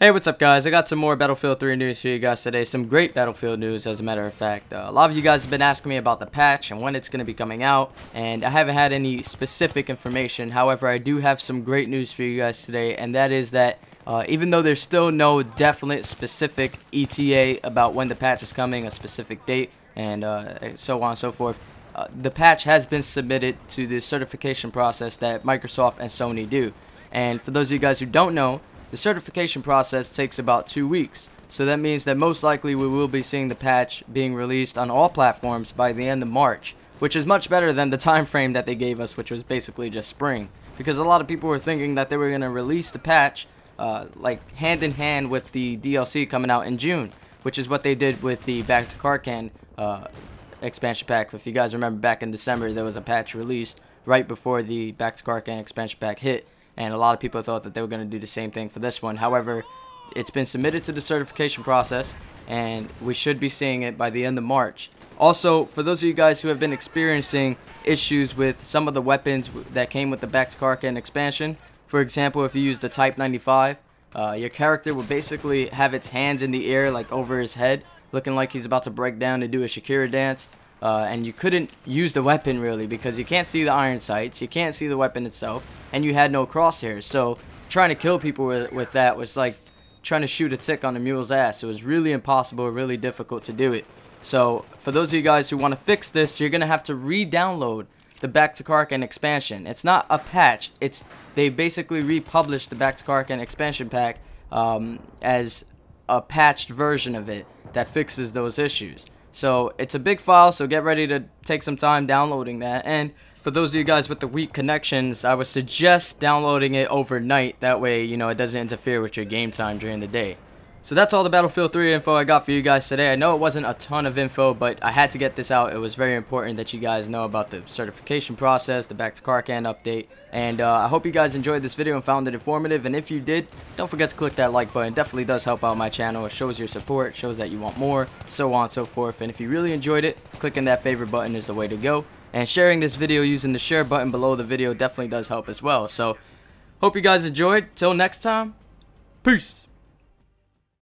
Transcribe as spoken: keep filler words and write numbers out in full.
Hey, what's up guys? I got some more Battlefield three news for you guys today. Some great Battlefield news, as a matter of fact. Uh, a lot of you guys have been asking me about the patch and when it's going to be coming out, and I haven't had any specific information. However, I do have some great news for you guys today, and that is that uh, even though there's still no definite specific E T A about when the patch is coming, a specific date, and uh, so on and so forth, uh, the patch has been submitted to the certification process that Microsoft and Sony do. And for those of you guys who don't know, the certification process takes about two weeks, so that means that most likely we will be seeing the patch being released on all platforms by the end of March, which is much better than the time frame that they gave us, which was basically just spring, because a lot of people were thinking that they were going to release the patch uh, like hand in hand with the D L C coming out in June, which is what they did with the Back to Karkand uh, expansion pack. If you guys remember, back in December there was a patch released right before the Back to Karkand expansion pack hit. And a lot of people thought that they were going to do the same thing for this one. However, it's been submitted to the certification process, and we should be seeing it by the end of March. Also, for those of you guys who have been experiencing issues with some of the weapons that came with the Back to Karkand expansion, for example, if you use the Type ninety-five, uh, your character will basically have its hands in the air, like over his head, looking like he's about to break down and do a Shakira dance. Uh, and you couldn't use the weapon really because you can't see the iron sights, you can't see the weapon itself, and you had no crosshairs. So trying to kill people with, with that was like trying to shoot a tick on a mule's ass. It was really impossible, really difficult to do it. So for those of you guys who want to fix this, you're going to have to re-download the Back to Karkand expansion. It's not a patch. It's they basically republished the Back to Karkand expansion pack um, as a patched version of it that fixes those issues. So it's a big file, so get ready to take some time downloading that. And for those of you guys with the weak connections, I would suggest downloading it overnight. That way, you know, it doesn't interfere with your game time during the day. So that's all the Battlefield three info I got for you guys today. I know it wasn't a ton of info, but I had to get this out. It was very important that you guys know about the certification process, the Back to Karkand update. And uh, I hope you guys enjoyed this video and found it informative. And if you did, don't forget to click that like button. It definitely does help out my channel. It shows your support, it shows that you want more, so on and so forth. And if you really enjoyed it, clicking that favorite button is the way to go. And sharing this video using the share button below the video definitely does help as well. So, hope you guys enjoyed. Till next time, peace.